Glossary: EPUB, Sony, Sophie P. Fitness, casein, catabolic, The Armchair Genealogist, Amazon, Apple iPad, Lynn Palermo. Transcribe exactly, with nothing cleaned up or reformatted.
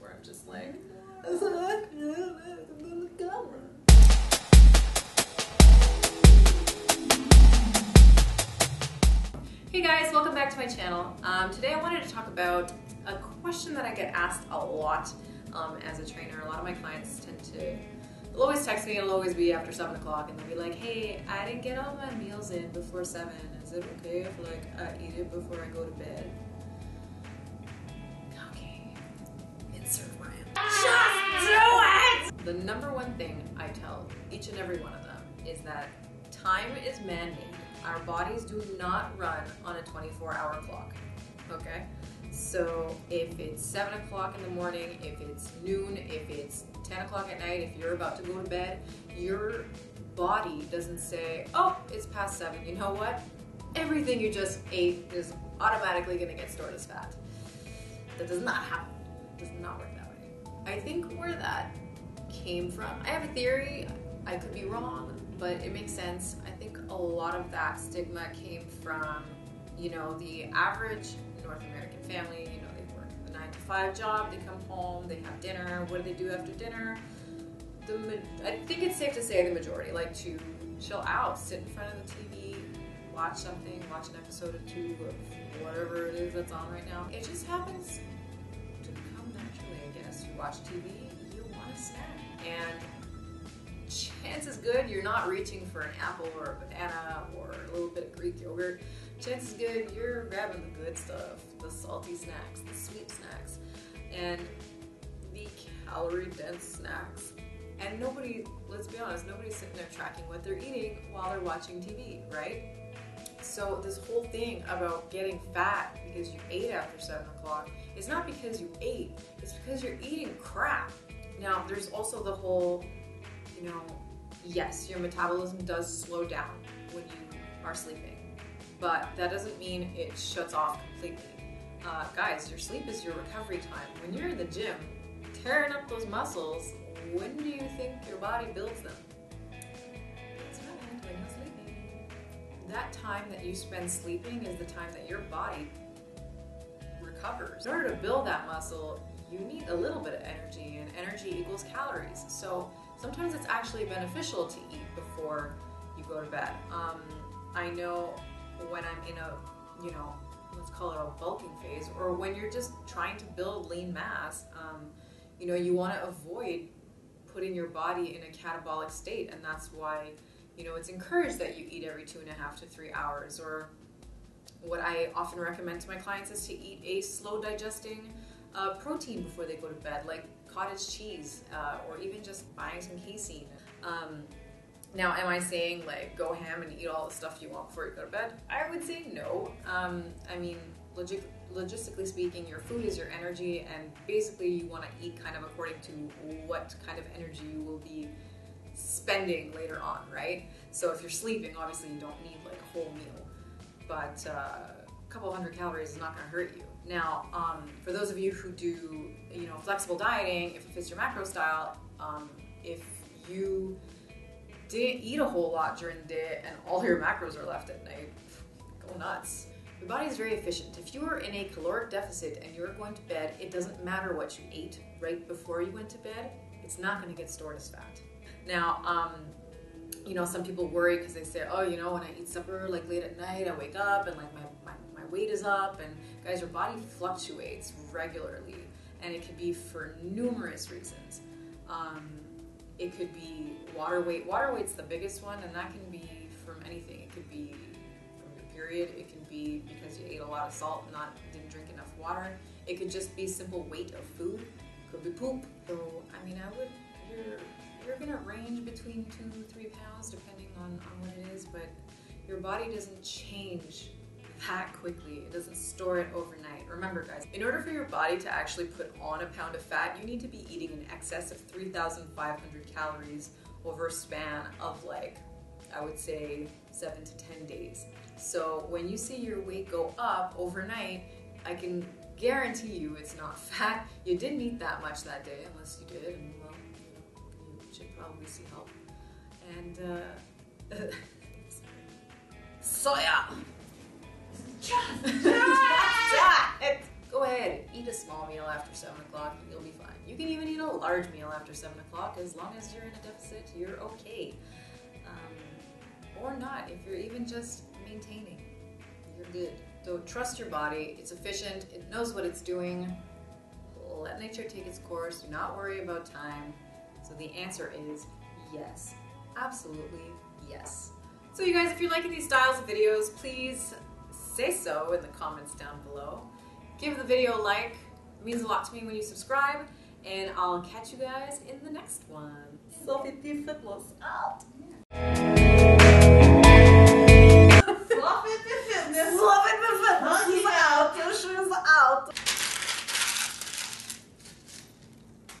where I'm just like, hey guys, welcome back to my channel. Um, today I wanted to talk about a question that I get asked a lot um, as a trainer. A lot of my clients tend to, they'll always text me, it'll always be after seven o'clock, and they'll be like, hey, I didn't get all my meals in before seven, is it okay if like I eat it before I go to bed? The number one thing I tell each and every one of them is that time is man-made. Our bodies do not run on a twenty-four hour clock, okay? So if it's seven o'clock in the morning, if it's noon, if it's ten o'clock at night, if you're about to go to bed, your body doesn't say, oh, it's past seven, you know what? Everything you just ate is automatically gonna get stored as fat. That does not happen. It does not work that way. I think where that came from, I have a theory, I could be wrong, but it makes sense. I think a lot of that stigma came from, you know, the average North American family. You know, they work the nine to five job, they come home, they have dinner, what do they do after dinner? The, I think it's safe to say the majority like to chill out, sit in front of the T V, watch something, watch an episode or two of whatever it is that's on right now. It just happens to come naturally, I guess. You watch T V, you want to snack. And chances good you're not reaching for an apple or a banana or a little bit of Greek yogurt. Chances good you're grabbing the good stuff, the salty snacks, the sweet snacks, and the calorie-dense snacks. And nobody, let's be honest, nobody's sitting there tracking what they're eating while they're watching T V, right? So this whole thing about getting fat because you ate after seven o'clock is not because you ate, it's because you're eating crap. Now, there's also the whole, you know, yes, your metabolism does slow down when you are sleeping, but that doesn't mean it shuts off completely. Uh, guys, your sleep is your recovery time. When you're in the gym, tearing up those muscles, when do you think your body builds them? It's not when you're sleeping. That time that you spend sleeping is the time that your body recovers. In order to build that muscle, you need a little bit of energy, and energy equals calories. So sometimes it's actually beneficial to eat before you go to bed. Um, I know when I'm in a, you know, let's call it a bulking phase, or when you're just trying to build lean mass, um, you know, you want to avoid putting your body in a catabolic state, and that's why, you know, it's encouraged that you eat every two and a half to three hours. Or what I often recommend to my clients is to eat a slow digesting Uh, protein before they go to bed, like cottage cheese, uh, or even just buying some casein. Um, now, am I saying like go ham and eat all the stuff you want before you go to bed? I would say no. Um, I mean, log- logistically speaking, your food is your energy, and basically you want to eat kind of according to what kind of energy you will be spending later on, right? So if you're sleeping, obviously you don't need like a whole meal, but uh, a couple hundred calories is not going to hurt you. Now, um, for those of you who do, you know, flexible dieting, if it fits your macro style, um, if you didn't eat a whole lot during the day and all your macros are left at night, go nuts. Your body is very efficient. If you are in a caloric deficit and you're going to bed, it doesn't matter what you ate right before you went to bed, it's not going to get stored as fat. Now, um, you know, some people worry because they say, oh, you know, when I eat supper, like late at night, I wake up and like my, my weight is up. And guys, your body fluctuates regularly, and it could be for numerous reasons. Um, it could be water weight. Water weight's the biggest one, and that can be from anything. It could be from your period. It can be because you ate a lot of salt and not didn't drink enough water. It could just be simple weight of food. It could be poop. So I mean, I would you're you're gonna range between two three pounds depending on on what it is, but your body doesn't change that quickly. It doesn't store it overnight. Remember guys, in order for your body to actually put on a pound of fat, you need to be eating in excess of three thousand five hundred calories over a span of like, I would say seven to ten days. So when you see your weight go up overnight, I can guarantee you it's not fat. You didn't eat that much that day, unless you did, and well, you should probably seek help. And uh, soya. Just, just, just. Go ahead, eat a small meal after seven o'clock and you'll be fine. You can even eat a large meal after seven o'clock. As long as you're in a deficit, you're okay. Um, or not, if you're even just maintaining, you're good. So trust your body, it's efficient, it knows what it's doing. Let nature take its course, do not worry about time. So the answer is yes, absolutely yes. So you guys, if you're liking these styles of videos, please say so in the comments down below. Give the video a like, it means a lot to me when you subscribe, and I'll catch you guys in the next one. Sophie P. Fitness out!